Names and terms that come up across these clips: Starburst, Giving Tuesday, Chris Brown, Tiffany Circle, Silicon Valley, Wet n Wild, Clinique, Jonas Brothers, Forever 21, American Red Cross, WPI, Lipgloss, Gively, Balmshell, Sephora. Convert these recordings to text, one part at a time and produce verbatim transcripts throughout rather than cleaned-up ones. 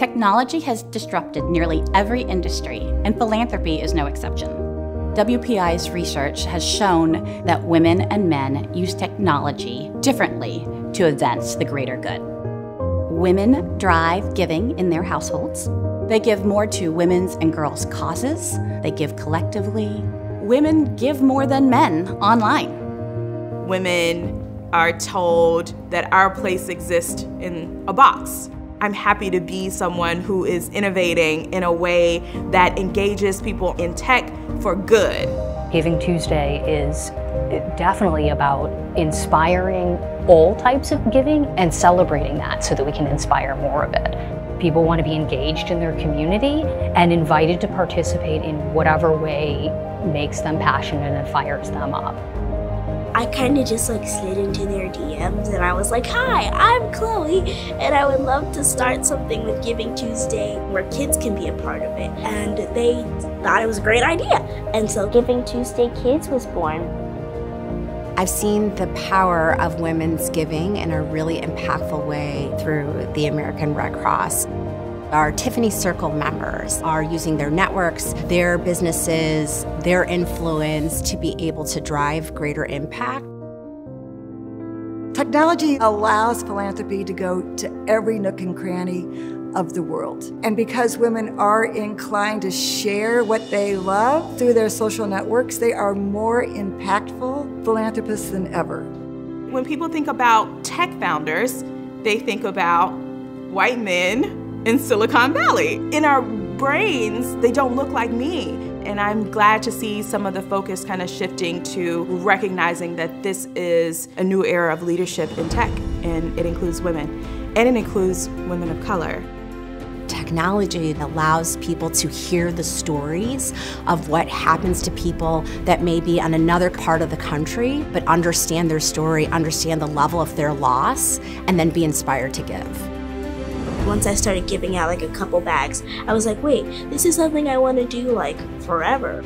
Technology has disrupted nearly every industry, and philanthropy is no exception. W P I's research has shown that women and men use technology differently to advance the greater good. Women drive giving in their households. They give more to women's and girls' causes. They give collectively. Women give more than men online. Women are told that our place exists in a box. I'm happy to be someone who is innovating in a way that engages people in tech for good. Giving Tuesday is definitely about inspiring all types of giving and celebrating that so that we can inspire more of it. People want to be engaged in their community and invited to participate in whatever way makes them passionate and fires them up. I kind of just like slid into their D Ms and I was like, hi, I'm Chloe and I would love to start something with Giving Tuesday where kids can be a part of it. And they thought it was a great idea. And so Giving Tuesday Kids was born. I've seen the power of women's giving in a really impactful way through the American Red Cross. Our Tiffany Circle members are using their networks, their businesses, their influence to be able to drive greater impact. Technology allows philanthropy to go to every nook and cranny of the world. And because women are inclined to share what they love through their social networks, they are more impactful philanthropists than ever. When people think about tech founders, they think about white men in Silicon Valley. In our brains, they don't look like me. And I'm glad to see some of the focus kind of shifting to recognizing that this is a new era of leadership in tech, and it includes women, and it includes women of color. Technology allows people to hear the stories of what happens to people that may be on another part of the country, but understand their story, understand the level of their loss, and then be inspired to give. Once I started giving out like a couple bags, I was like, wait, this is something I want to do like forever.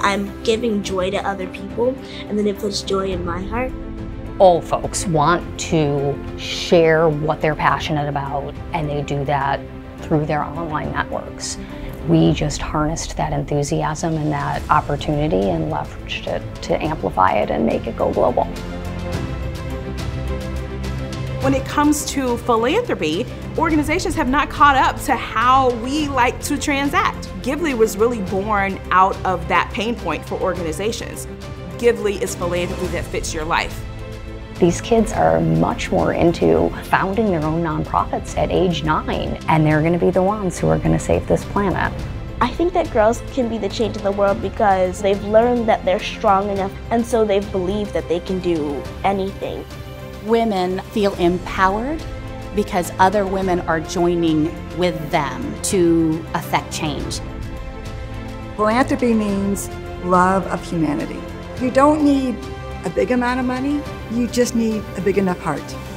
I'm giving joy to other people, and then it puts joy in my heart. All folks want to share what they're passionate about, and they do that through their online networks. We just harnessed that enthusiasm and that opportunity and leveraged it to amplify it and make it go global. When it comes to philanthropy, organizations have not caught up to how we like to transact. Gively was really born out of that pain point for organizations. Gively is philanthropy that fits your life. These kids are much more into founding their own nonprofits at age nine, and they're going to be the ones who are going to save this planet. I think that girls can be the change of the world because they've learned that they're strong enough, and so they believe that they can do anything. Women feel empowered because other women are joining with them to affect change. Philanthropy means love of humanity. You don't need a big amount of money, you just need a big enough heart.